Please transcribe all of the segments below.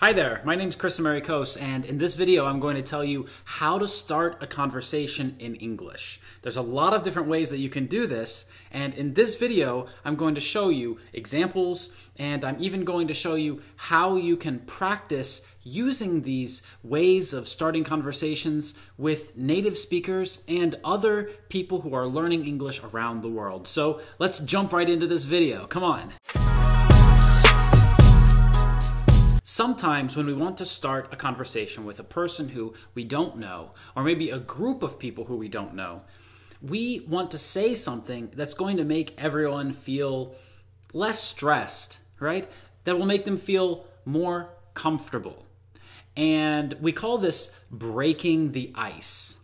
Hi there, my name is Chris Americos, and in this video I'm going to tell you how to start a conversation in English. There's a lot of different ways that you can do this, and in this video I'm going to show you examples, and I'm even going to show you how you can practice using these ways of starting conversations with native speakers and other people who are learning English around the world. So let's jump right into this video, come on! Sometimes when we want to start a conversation with a person who we don't know, or maybe a group of people who we don't know, we want to say something that's going to make everyone feel less stressed, right? That will make them feel more comfortable. And we call this breaking the ice.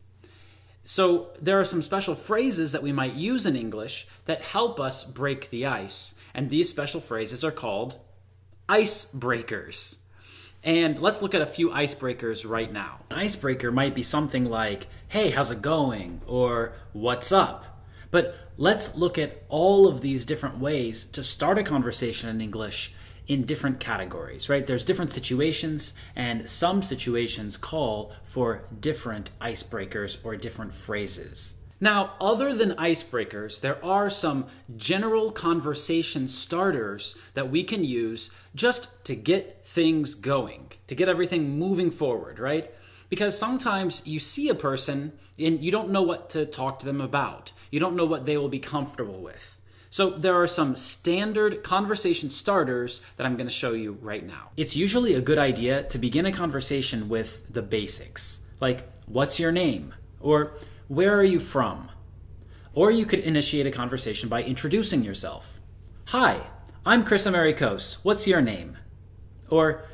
So there are some special phrases that we might use in English that help us break the ice. And these special phrases are called icebreakers. And let's look at a few icebreakers right now. An icebreaker might be something like, hey, how's it going? Or what's up? But let's look at all of these different ways to start a conversation in English in different categories, right? There's different situations, and some situations call for different icebreakers or different phrases. Now, other than icebreakers, there are some general conversation starters that we can use just to get things going, to get everything moving forward, right? Because sometimes you see a person and you don't know what to talk to them about. You don't know what they will be comfortable with. So there are some standard conversation starters that I'm going to show you right now. It's usually a good idea to begin a conversation with the basics, like, what's your name? Or, where are you from? Or you could initiate a conversation by introducing yourself. Hi, I'm Chris Americos. What's your name? Or,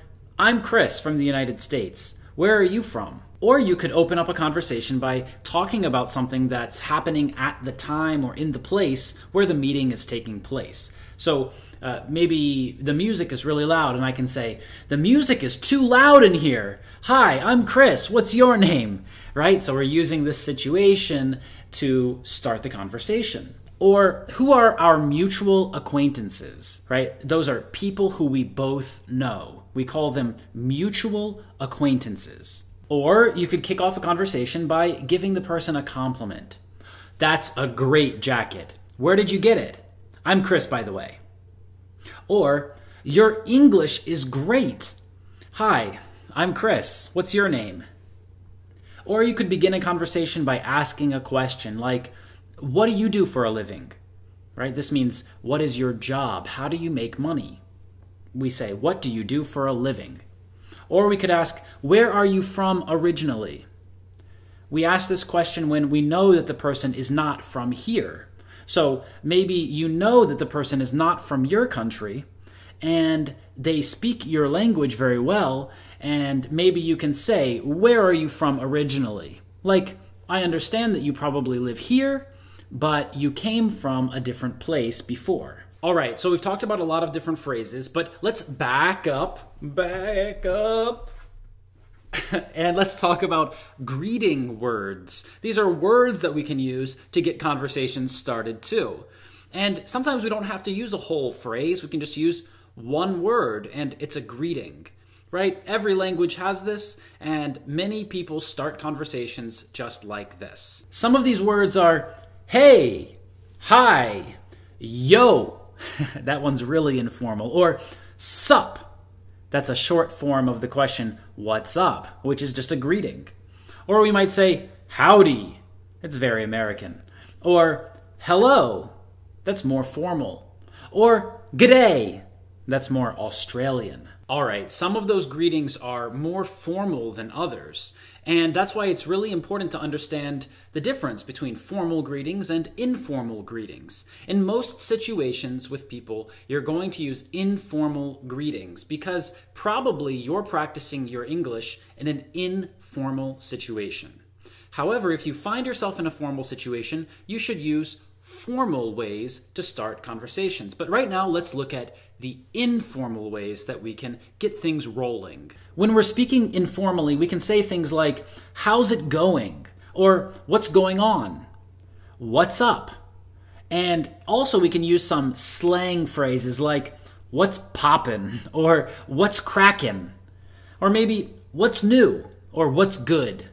I'm Chris from the United States. Where are you from? Or you could open up a conversation by talking about something that's happening at the time or in the place where the meeting is taking place. So maybe the music is really loud and I can say, the music is too loud in here. Hi, I'm Chris. What's your name? Right? So we're using this situation to start the conversation. Or who are our mutual acquaintances, right? Those are people who we both know. We call them mutual acquaintances. Or you could kick off a conversation by giving the person a compliment. That's a great jacket. Where did you get it? I'm Chris, by the way. Or, your English is great. Hi, I'm Chris. What's your name? Or you could begin a conversation by asking a question like, what do you do for a living? Right? This means, what is your job? How do you make money? We say, what do you do for a living? Or we could ask, where are you from originally? We ask this question when we know that the person is not from here. So maybe you know that the person is not from your country and they speak your language very well, and maybe you can say, where are you from originally? Like, I understand that you probably live here, but you came from a different place before. All right, so we've talked about a lot of different phrases, but let's back up, and let's talk about greeting words. These are words that we can use to get conversations started too. And sometimes we don't have to use a whole phrase, we can just use one word, and it's a greeting, right? Every language has this, and many people start conversations just like this. Some of these words are, hey, hi, yo, that one's really informal. Or sup, that's a short form of the question, what's up, which is just a greeting. Or we might say, howdy, it's very American. Or hello, that's more formal. Or g'day, that's more Australian. All right, some of those greetings are more formal than others, and that's why it's really important to understand the difference between formal greetings and informal greetings. In most situations with people, you're going to use informal greetings because probably you're practicing your English in an informal situation. However, if you find yourself in a formal situation, you should use formal ways to start conversations. But right now, let's look at the informal ways that we can get things rolling. When we're speaking informally, we can say things like, how's it going? Or what's going on? What's up? And also we can use some slang phrases like, what's poppin'? Or what's crackin'? Or maybe, what's new? Or what's good?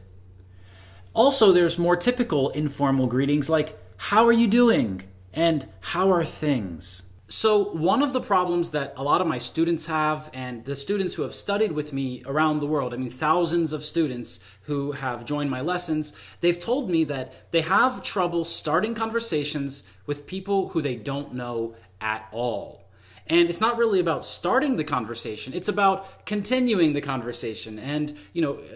Also, there's more typical informal greetings like, how are you doing? And how are things? So one of the problems that a lot of my students have, and the students who have studied with me around the world, I mean thousands of students who have joined my lessons, they've told me that they have trouble starting conversations with people who they don't know at all. And it's not really about starting the conversation, it's about continuing the conversation and,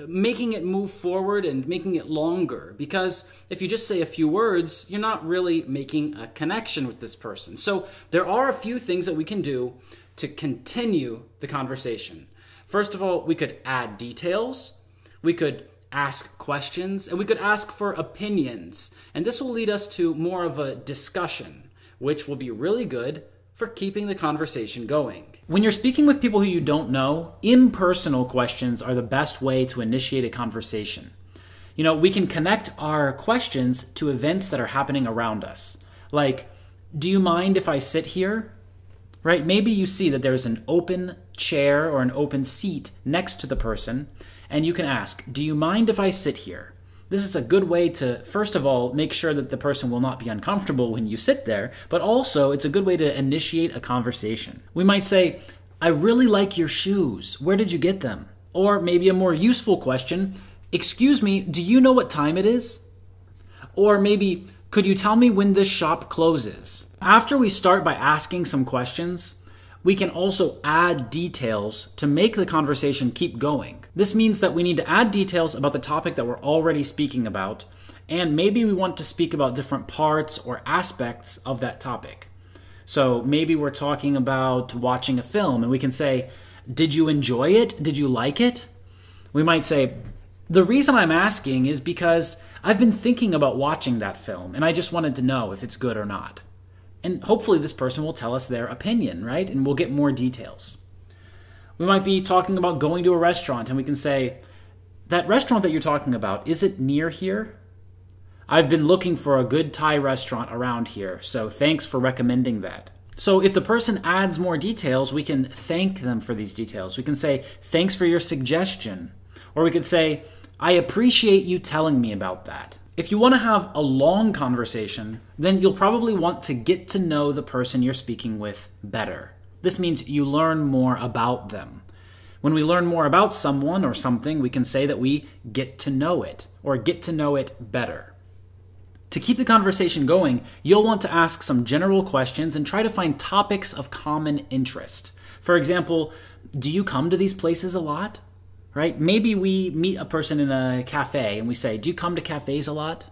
making it move forward and making it longer. Because if you just say a few words, you're not really making a connection with this person. So there are a few things that we can do to continue the conversation. First of all, we could add details, we could ask questions, and we could ask for opinions. And this will lead us to more of a discussion, which will be really good for keeping the conversation going. When you're speaking with people who you don't know, impersonal questions are the best way to initiate a conversation. We can connect our questions to events that are happening around us. Like, do you mind if I sit here? Right? Maybe you see that there's an open chair or an open seat next to the person, and you can ask, do you mind if I sit here? This is a good way to, first of all, make sure that the person will not be uncomfortable when you sit there, but also it's a good way to initiate a conversation. We might say, I really like your shoes. Where did you get them? Or maybe a more useful question, excuse me, do you know what time it is? Or maybe, could you tell me when this shop closes? After we start by asking some questions, we can also add details to make the conversation keep going. This means that we need to add details about the topic that we're already speaking about, and maybe we want to speak about different parts or aspects of that topic. So maybe we're talking about watching a film, and we can say, did you enjoy it? Did you like it? We might say, the reason I'm asking is because I've been thinking about watching that film, and I just wanted to know if it's good or not. And hopefully this person will tell us their opinion, right? And we'll get more details. We might be talking about going to a restaurant, and we can say, that restaurant that you're talking about, is it near here? I've been looking for a good Thai restaurant around here, so thanks for recommending that. So if the person adds more details, we can thank them for these details. We can say, thanks for your suggestion. Or we could say, I appreciate you telling me about that. If you want to have a long conversation, then you'll probably want to get to know the person you're speaking with better. This means you learn more about them. When we learn more about someone or something, we can say that we get to know it or get to know it better. To keep the conversation going, you'll want to ask some general questions and try to find topics of common interest. For example, do you come to these places a lot? Right? Maybe we meet a person in a cafe and we say, do you come to cafes a lot?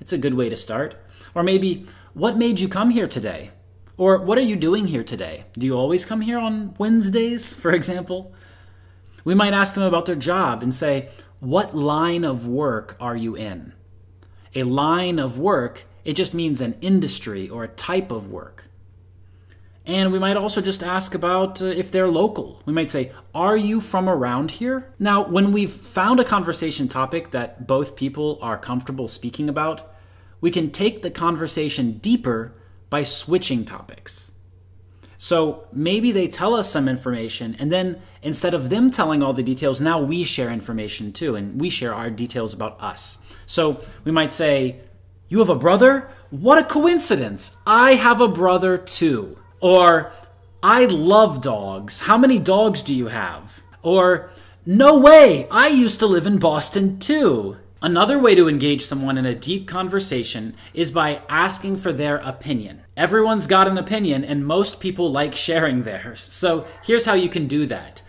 It's a good way to start. Or maybe, what made you come here today? Or what are you doing here today? Do you always come here on Wednesdays, for example? We might ask them about their job and say, what line of work are you in? A line of work, it just means an industry or a type of work. And we might also just ask about if they're local. We might say, are you from around here? Now, when we've found a conversation topic that both people are comfortable speaking about, we can take the conversation deeper by switching topics. So maybe they tell us some information, and then instead of them telling all the details, now we share information too, and we share our details about us. So we might say, you have a brother? What a coincidence! I have a brother too. Or, I love dogs. How many dogs do you have? Or, no way! I used to live in Boston too! Another way to engage someone in a deep conversation is by asking for their opinion. Everyone's got an opinion, and most people like sharing theirs. So here's how you can do that.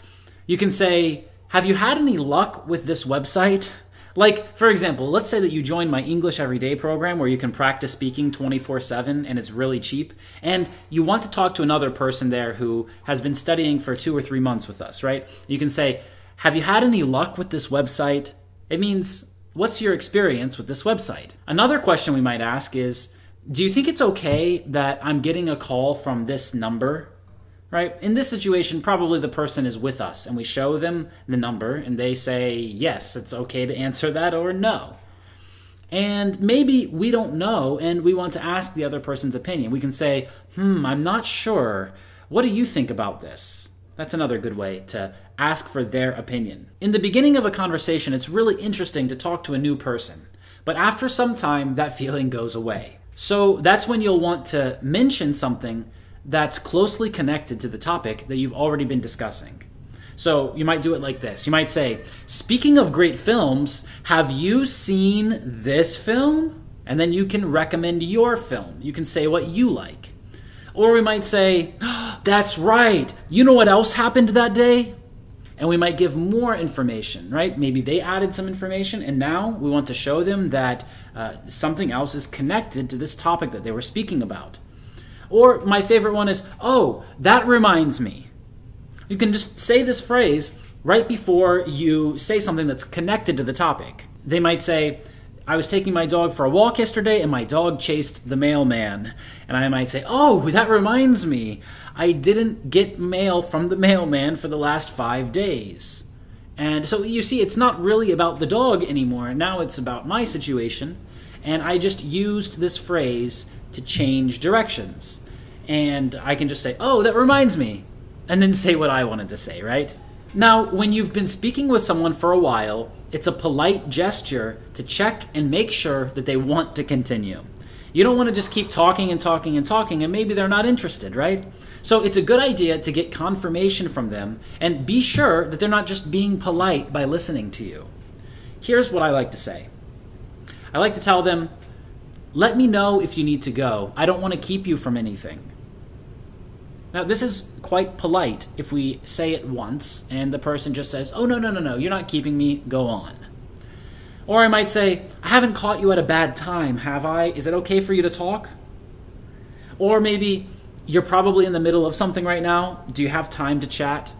You can say, have you had any luck with this website? Like, for example, let's say that you join my English Everyday program where you can practice speaking 24/7 and it's really cheap, and you want to talk to another person there who has been studying for 2 or 3 months with us, right? You can say, have you had any luck with this website? It means, what's your experience with this website? Another question we might ask is, do you think it's okay that I'm getting a call from this number? Right? In this situation, probably the person is with us, and we show them the number, and they say, yes, it's okay to answer that, or no. And maybe we don't know, and we want to ask the other person's opinion. We can say, I'm not sure. What do you think about this? That's another good way to Ask for their opinion. In the beginning of a conversation, it's really interesting to talk to a new person, but after some time, that feeling goes away. So that's when you'll want to mention something that's closely connected to the topic that you've already been discussing. So you might do it like this. You might say, "Speaking of great films, have you seen this film?" And then you can recommend your film. You can say what you like. Or we might say, "That's right. You know what else happened that day?" And we might give more information, right? Maybe they added some information and now we want to show them that something else is connected to this topic that they were speaking about. Or my favorite one is, "Oh, that reminds me." You can just say this phrase right before you say something that's connected to the topic. They might say, "I was taking my dog for a walk yesterday and my dog chased the mailman." And I might say, "Oh, that reminds me. I didn't get mail from the mailman for the last 5 days." And so you see, it's not really about the dog anymore. Now it's about my situation. And I just used this phrase to change directions. And I can just say, "Oh, that reminds me," and then say what I wanted to say, right? Now, when you've been speaking with someone for a while, it's a polite gesture to check and make sure that they want to continue. You don't want to just keep talking and talking and talking, and maybe they're not interested, right? So it's a good idea to get confirmation from them and be sure that they're not just being polite by listening to you. Here's what I like to say. I like to tell them, "Let me know if you need to go. I don't want to keep you from anything." Now, this is quite polite if we say it once and the person just says, "Oh, no, you're not keeping me, go on." Or I might say, "I haven't caught you at a bad time, have I? Is it okay for you to talk?" Or maybe, "You're probably in the middle of something right now. Do you have time to chat?"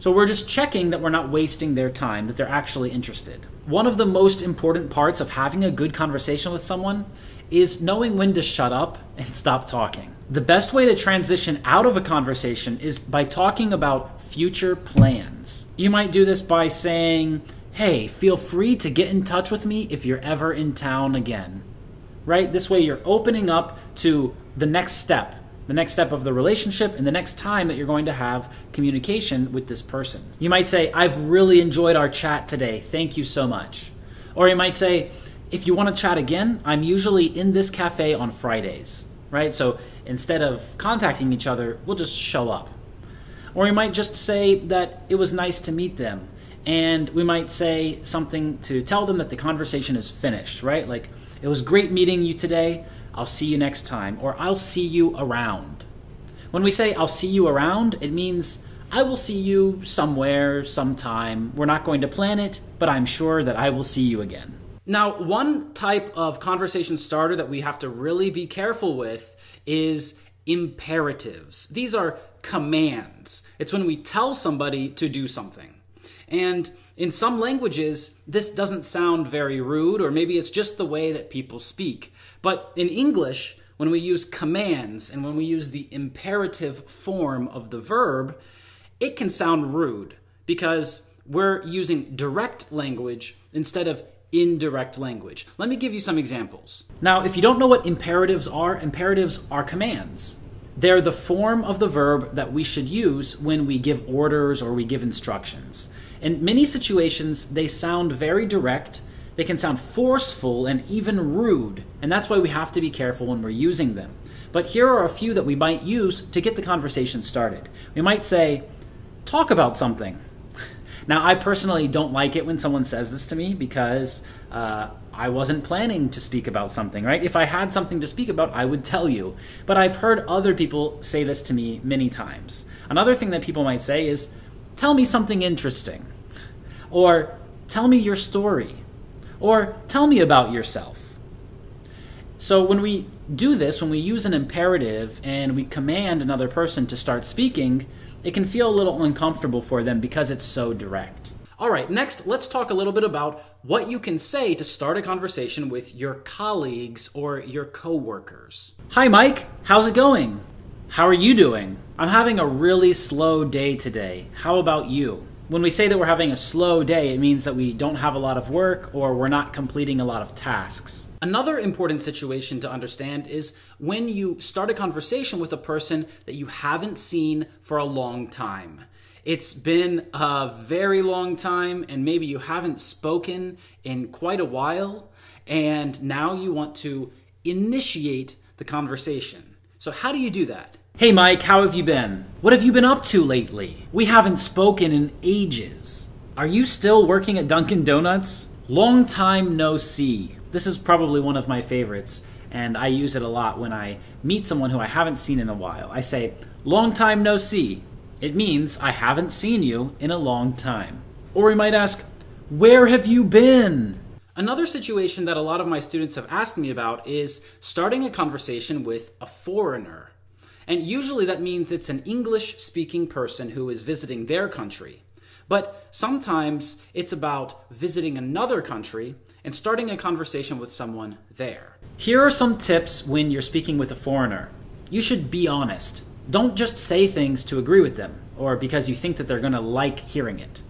So we're just checking that we're not wasting their time, that they're actually interested. One of the most important parts of having a good conversation with someone is knowing when to shut up and stop talking. The best way to transition out of a conversation is by talking about future plans. You might do this by saying, "Hey, feel free to get in touch with me if you're ever in town again." Right? This way you're opening up to the next step of the relationship and the next time that you're going to have communication with this person. You might say, "I've really enjoyed our chat today. Thank you so much." Or you might say, "If you want to chat again, I'm usually in this cafe on Fridays," right? So instead of contacting each other, we'll just show up. Or you might just say that it was nice to meet them. And we might say something to tell them that the conversation is finished, right? Like, "It was great meeting you today. I'll see you next time," or "I'll see you around." When we say "I'll see you around," it means I will see you somewhere, sometime. We're not going to plan it, but I'm sure that I will see you again. Now, one type of conversation starter that we have to really be careful with is imperatives. These are commands. It's when we tell somebody to do something. And in some languages, this doesn't sound very rude, or maybe it's just the way that people speak. But in English, when we use commands and when we use the imperative form of the verb, it can sound rude because we're using direct language instead of indirect language. Let me give you some examples. Now, if you don't know what imperatives are commands. They're the form of the verb that we should use when we give orders or we give instructions. In many situations, they sound very direct. They can sound forceful and even rude, and that's why we have to be careful when we're using them. But here are a few that we might use to get the conversation started. We might say, "Talk about something." Now, I personally don't like it when someone says this to me because I wasn't planning to speak about something, right? If I had something to speak about, I would tell you. But I've heard other people say this to me many times. Another thing that people might say is, "Tell me something interesting," or "Tell me your story," or "Tell me about yourself." So when we do this, when we use an imperative and we command another person to start speaking, it can feel a little uncomfortable for them because it's so direct. All right, next, let's talk a little bit about what you can say to start a conversation with your colleagues or your coworkers. "Hi, Mike, how's it going? How are you doing? I'm having a really slow day today. How about you?" When we say that we're having a slow day, it means that we don't have a lot of work or we're not completing a lot of tasks. Another important situation to understand is when you start a conversation with a person that you haven't seen for a long time. It's been a very long time, and maybe you haven't spoken in quite a while, and now you want to initiate the conversation. So how do you do that? Hey Mike, how have you been? What have you been up to lately? We haven't spoken in ages. Are you still working at Dunkin' Donuts? Long time no see. This is probably one of my favorites, and I use it a lot when I meet someone who I haven't seen in a while. I say, long time no see. It means I haven't seen you in a long time. Or we might ask, where have you been? Another situation that a lot of my students have asked me about is starting a conversation with a foreigner. And usually that means it's an English-speaking person who is visiting their country. But sometimes it's about visiting another country and starting a conversation with someone there. Here are some tips when you're speaking with a foreigner. You should be honest. Don't just say things to agree with them or because you think that they're going to like hearing it.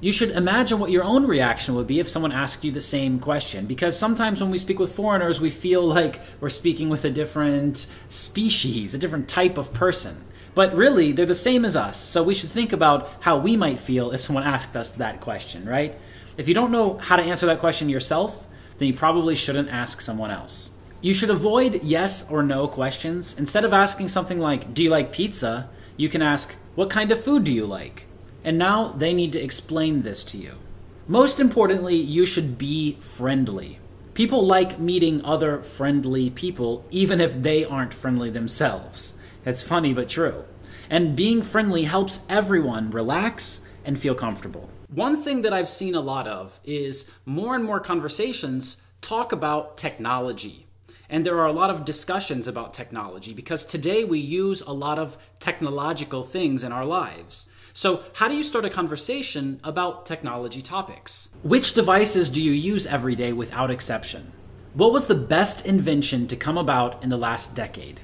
You should imagine what your own reaction would be if someone asked you the same question, because sometimes when we speak with foreigners, we feel like we're speaking with a different species, a different type of person. But really, they're the same as us, so we should think about how we might feel if someone asked us that question, right? If you don't know how to answer that question yourself, then you probably shouldn't ask someone else. You should avoid yes or no questions. Instead of asking something like, do you like pizza? You can ask, what kind of food do you like? And now they need to explain this to you. Most importantly, you should be friendly. People like meeting other friendly people, even if they aren't friendly themselves. It's funny but true. And being friendly helps everyone relax and feel comfortable. One thing that I've seen a lot of is more and more conversations talk about technology. And there are a lot of discussions about technology because today we use a lot of technological things in our lives. So how do you start a conversation about technology topics? Which devices do you use every day without exception? What was the best invention to come about in the last decade?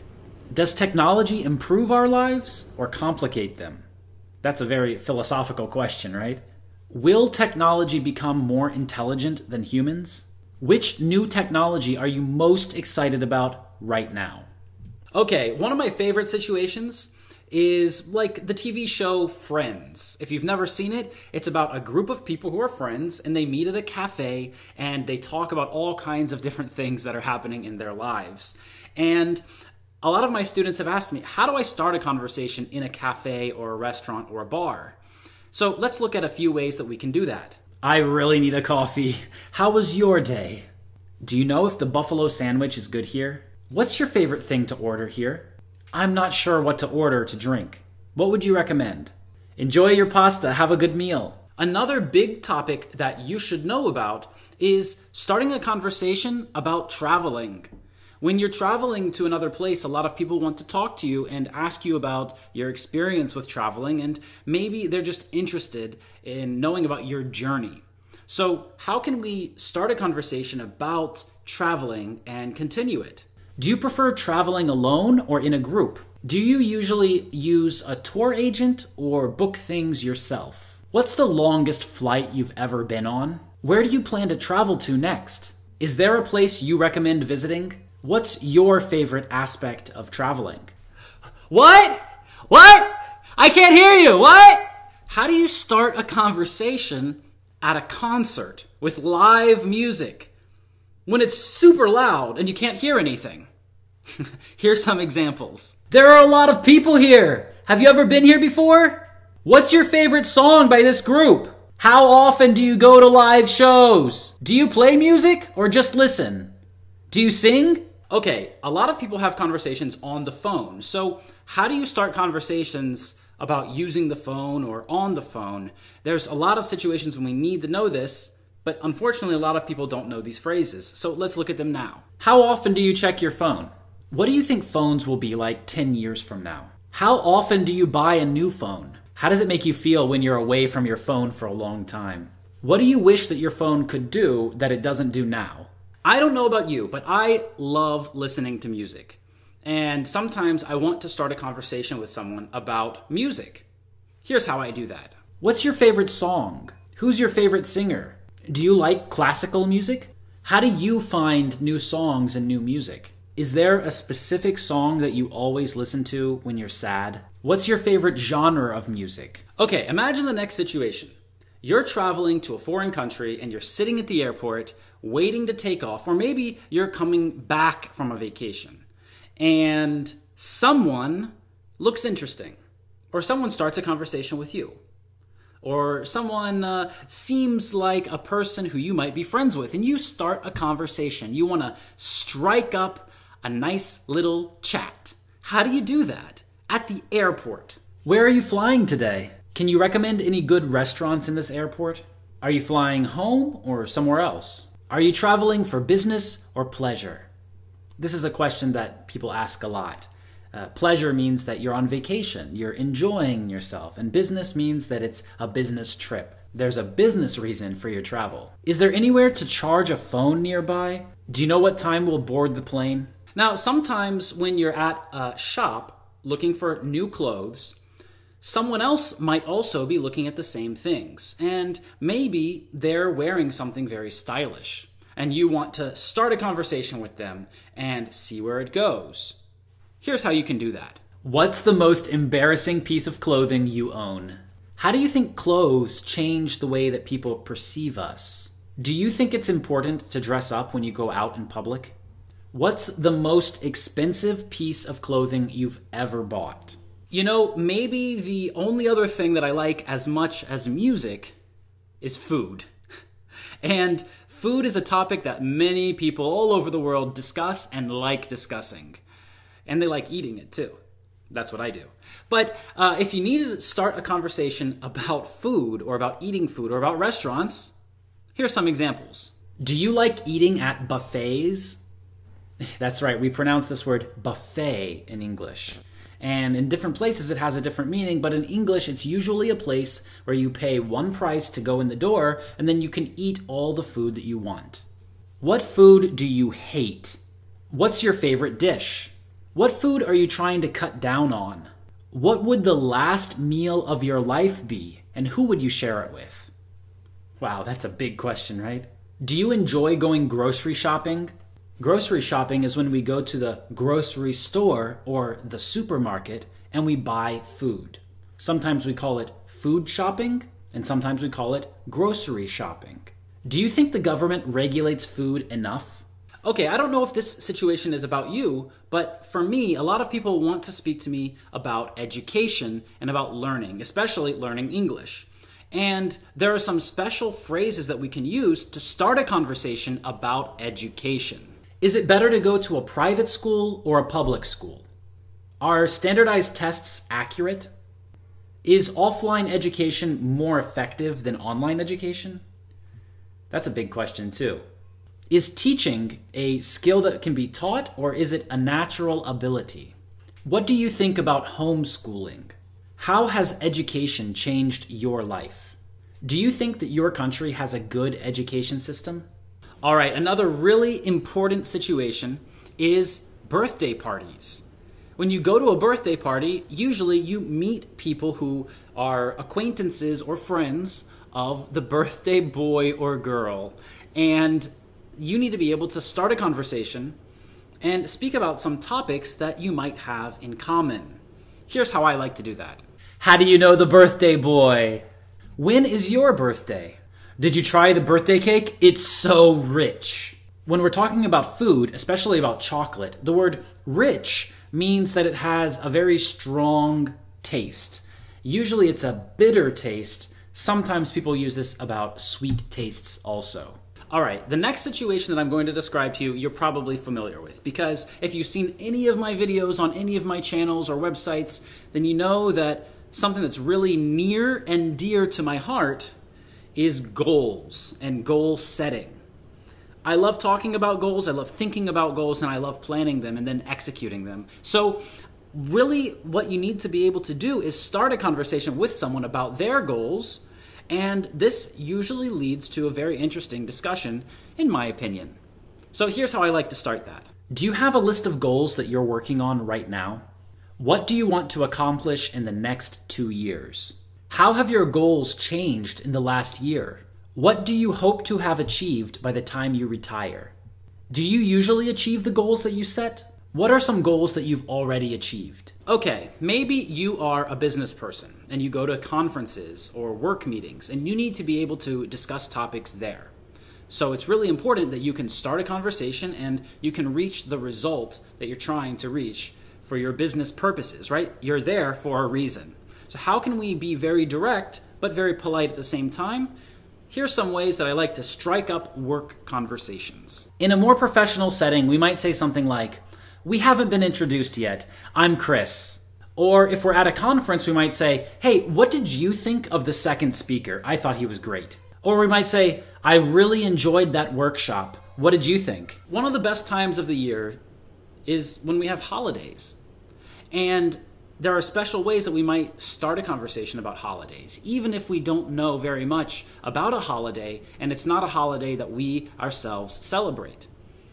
Does technology improve our lives or complicate them? That's a very philosophical question, right? Will technology become more intelligent than humans? Which new technology are you most excited about right now? Okay, one of my favorite situations is like the TV show Friends. If you've never seen it, it's about a group of people who are friends and they meet at a cafe and they talk about all kinds of different things that are happening in their lives. And a lot of my students have asked me, how do I start a conversation in a cafe or a restaurant or a bar? So let's look at a few ways that we can do that. I really need a coffee. How was your day? Do you know if the buffalo sandwich is good here? What's your favorite thing to order here? I'm not sure what to order to drink. What would you recommend? Enjoy your pasta. Have a good meal. Another big topic that you should know about is starting a conversation about traveling. When you're traveling to another place, a lot of people want to talk to you and ask you about your experience with traveling, and maybe they're just interested in knowing about your journey. So how can we start a conversation about traveling and continue it? Do you prefer traveling alone or in a group? Do you usually use a tour agent or book things yourself? What's the longest flight you've ever been on? Where do you plan to travel to next? Is there a place you recommend visiting? What's your favorite aspect of traveling? What? What? I can't hear you. What? How do you start a conversation at a concert with live music when it's super loud and you can't hear anything? Here's some examples. There are a lot of people here. Have you ever been here before? What's your favorite song by this group? How often do you go to live shows? Do you play music or just listen? Do you sing? Okay, a lot of people have conversations on the phone. So how do you start conversations about using the phone or on the phone? There's a lot of situations when we need to know this, but unfortunately, a lot of people don't know these phrases. So let's look at them now. How often do you check your phone? What do you think phones will be like 10 years from now? How often do you buy a new phone? How does it make you feel when you're away from your phone for a long time? What do you wish that your phone could do that it doesn't do now? I don't know about you, but I love listening to music. And sometimes I want to start a conversation with someone about music. Here's how I do that. What's your favorite song? Who's your favorite singer? Do you like classical music? How do you find new songs and new music? Is there a specific song that you always listen to when you're sad? What's your favorite genre of music? Okay, imagine the next situation. You're traveling to a foreign country and you're sitting at the airport waiting to take off, or maybe you're coming back from a vacation and someone looks interesting, or someone starts a conversation with you, or someone seems like a person who you might be friends with, and you start a conversation. You want to strike up a nice little chat. How do you do that? At the airport. Where are you flying today? Can you recommend any good restaurants in this airport? Are you flying home or somewhere else? Are you traveling for business or pleasure? This is a question that people ask a lot. Pleasure means that you're on vacation, you're enjoying yourself, and business means that it's a business trip. There's a business reason for your travel. Is there anywhere to charge a phone nearby? Do you know what time we'll board the plane? Now, sometimes when you're at a shop looking for new clothes, someone else might also be looking at the same things, and maybe they're wearing something very stylish, and you want to start a conversation with them and see where it goes. Here's how you can do that. What's the most embarrassing piece of clothing you own? How do you think clothes change the way that people perceive us? Do you think it's important to dress up when you go out in public? What's the most expensive piece of clothing you've ever bought? You know, maybe the only other thing that I like as much as music is food. And food is a topic that many people all over the world discuss and like discussing. And they like eating it too. That's what I do. But if you need to start a conversation about food, or about eating food, or about restaurants, here's some examples. Do you like eating at buffets? That's right, we pronounce this word buffet in English. And in different places it has a different meaning, but in English it's usually a place where you pay one price to go in the door, and then you can eat all the food that you want. What food do you hate? What's your favorite dish? What food are you trying to cut down on? What would the last meal of your life be, and who would you share it with? Wow, that's a big question, right? Do you enjoy going grocery shopping? Grocery shopping is when we go to the grocery store or the supermarket and we buy food. Sometimes we call it food shopping, and sometimes we call it grocery shopping. Do you think the government regulates food enough? Okay, I don't know if this situation is about you, but for me, a lot of people want to speak to me about education and about learning, especially learning English. And there are some special phrases that we can use to start a conversation about education. Is it better to go to a private school or a public school? Are standardized tests accurate? Is offline education more effective than online education? That's a big question too. Is teaching a skill that can be taught, or is it a natural ability? What do you think about homeschooling? How has education changed your life? Do you think that your country has a good education system? All right, another really important situation is birthday parties. When you go to a birthday party, usually you meet people who are acquaintances or friends of the birthday boy or girl. And you need to be able to start a conversation and speak about some topics that you might have in common. Here's how I like to do that. How do you know the birthday boy? When is your birthday? Did you try the birthday cake? It's so rich. When we're talking about food, especially about chocolate, the word rich means that it has a very strong taste. Usually it's a bitter taste. Sometimes people use this about sweet tastes also. All right, the next situation that I'm going to describe to you, you're probably familiar with, because if you've seen any of my videos on any of my channels or websites, then you know that something that's really near and dear to my heart is goals and goal setting. I love talking about goals, I love thinking about goals, and I love planning them and then executing them. So really what you need to be able to do is start a conversation with someone about their goals, and this usually leads to a very interesting discussion, in my opinion. So here's how I like to start that. Do you have a list of goals that you're working on right now? What do you want to accomplish in the next 2 years? How have your goals changed in the last year? What do you hope to have achieved by the time you retire? Do you usually achieve the goals that you set? What are some goals that you've already achieved? Okay, maybe you are a business person and you go to conferences or work meetings and you need to be able to discuss topics there. So it's really important that you can start a conversation and you can reach the result that you're trying to reach for your business purposes, right? You're there for a reason. So how can we be very direct but very polite at the same time? Here's some ways that I like to strike up work conversations. In a more professional setting, we might say something like, "We haven't been introduced yet. I'm Chris." Or if we're at a conference, we might say, "Hey, what did you think of the second speaker? I thought he was great." Or we might say, "I really enjoyed that workshop. What did you think?" One of the best times of the year is when we have holidays. And there are special ways that we might start a conversation about holidays, even if we don't know very much about a holiday and it's not a holiday that we ourselves celebrate.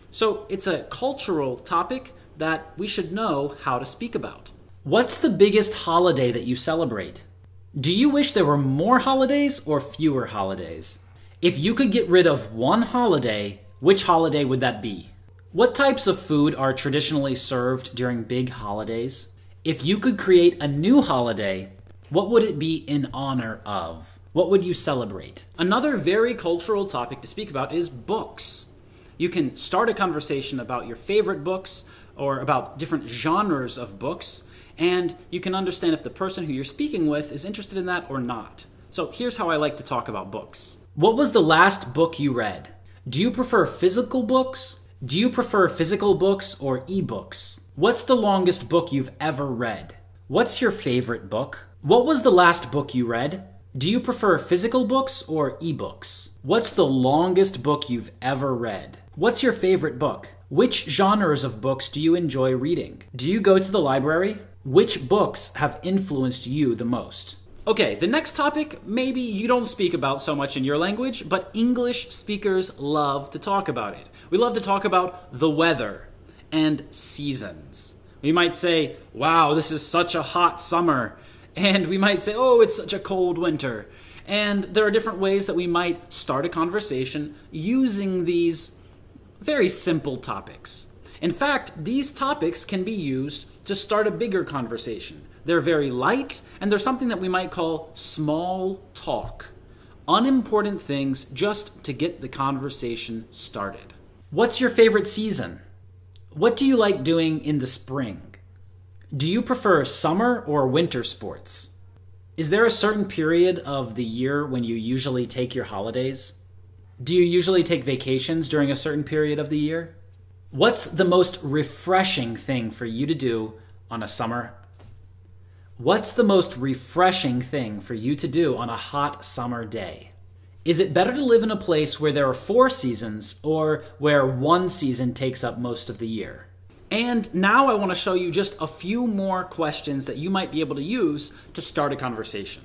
So it's a cultural topic that we should know how to speak about. What's the biggest holiday that you celebrate? Do you wish there were more holidays or fewer holidays? If you could get rid of one holiday, which holiday would that be? What types of food are traditionally served during big holidays? If you could create a new holiday, what would it be in honor of? What would you celebrate? Another very cultural topic to speak about is books. You can start a conversation about your favorite books, or about different genres of books, and you can understand if the person who you're speaking with is interested in that or not. So here's how I like to talk about books. What was the last book you read? Do you prefer physical books? Do you prefer physical books or e-books? What's the longest book you've ever read? What's your favorite book? What was the last book you read? Do you prefer physical books or e-books? What's the longest book you've ever read? What's your favorite book? Which genres of books do you enjoy reading? Do you go to the library? Which books have influenced you the most? Okay, the next topic, maybe you don't speak about so much in your language, but English speakers love to talk about it. We love to talk about the weather and seasons. We might say, "Wow, this is such a hot summer." And we might say, "Oh, it's such a cold winter." And there are different ways that we might start a conversation using these very simple topics. In fact, these topics can be used to start a bigger conversation. They're very light, and they're something that we might call small talk. Unimportant things just to get the conversation started. What's your favorite season? What do you like doing in the spring? Do you prefer summer or winter sports? Is there a certain period of the year when you usually take your holidays? Do you usually take vacations during a certain period of the year? What's the most refreshing thing for you to do on a summer? What's the most refreshing thing for you to do on a hot summer day? Is it better to live in a place where there are four seasons or where one season takes up most of the year? And now I want to show you just a few more questions that you might be able to use to start a conversation.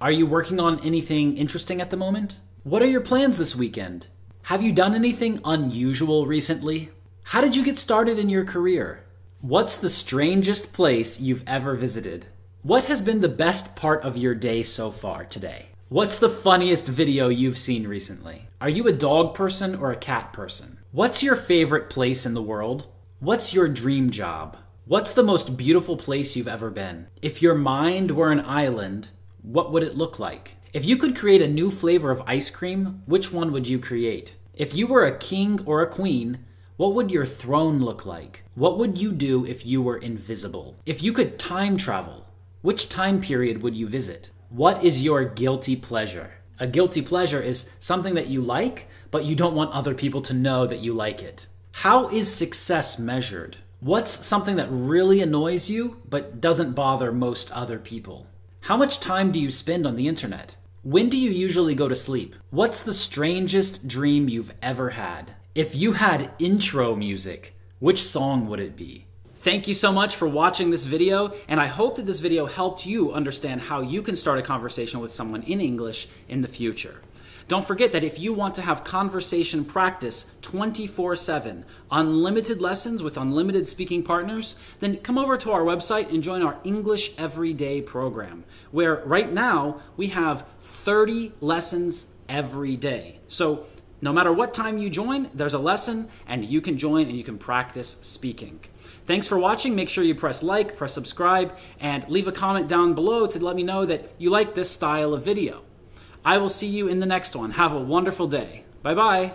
Are you working on anything interesting at the moment? What are your plans this weekend? Have you done anything unusual recently? How did you get started in your career? What's the strangest place you've ever visited? What has been the best part of your day so far today? What's the funniest video you've seen recently? Are you a dog person or a cat person? What's your favorite place in the world? What's your dream job? What's the most beautiful place you've ever been? If your mind were an island, what would it look like? If you could create a new flavor of ice cream, which one would you create? If you were a king or a queen, what would your throne look like? What would you do if you were invisible? If you could time travel, which time period would you visit? What is your guilty pleasure? A guilty pleasure is something that you like, but you don't want other people to know that you like it. How is success measured? What's something that really annoys you, but doesn't bother most other people? How much time do you spend on the internet? When do you usually go to sleep? What's the strangest dream you've ever had? If you had intro music, which song would it be? Thank you so much for watching this video, and I hope that this video helped you understand how you can start a conversation with someone in English in the future. Don't forget that if you want to have conversation practice 24/7, unlimited lessons with unlimited speaking partners, then come over to our website and join our English Everyday program, where right now we have 30 lessons every day. So No matter what time you join, there's a lesson, and you can join and you can practice speaking. Thanks for watching. Make sure you press like, press subscribe, and leave a comment down below to let me know that you like this style of video. I will see you in the next one. Have a wonderful day. Bye-bye.